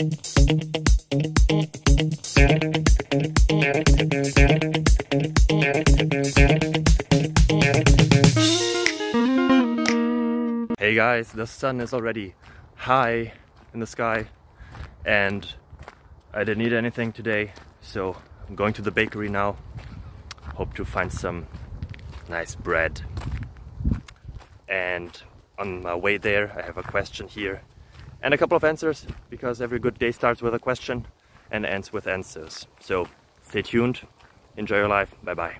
Hey guys, the sun is already high in the sky and I didn't eat anything today, so I'm going to the bakery now. Hope to find some nice bread. And on my way there I have a question here and a couple of answers, because every good day starts with a question and ends with answers. So stay tuned, enjoy your life, bye bye.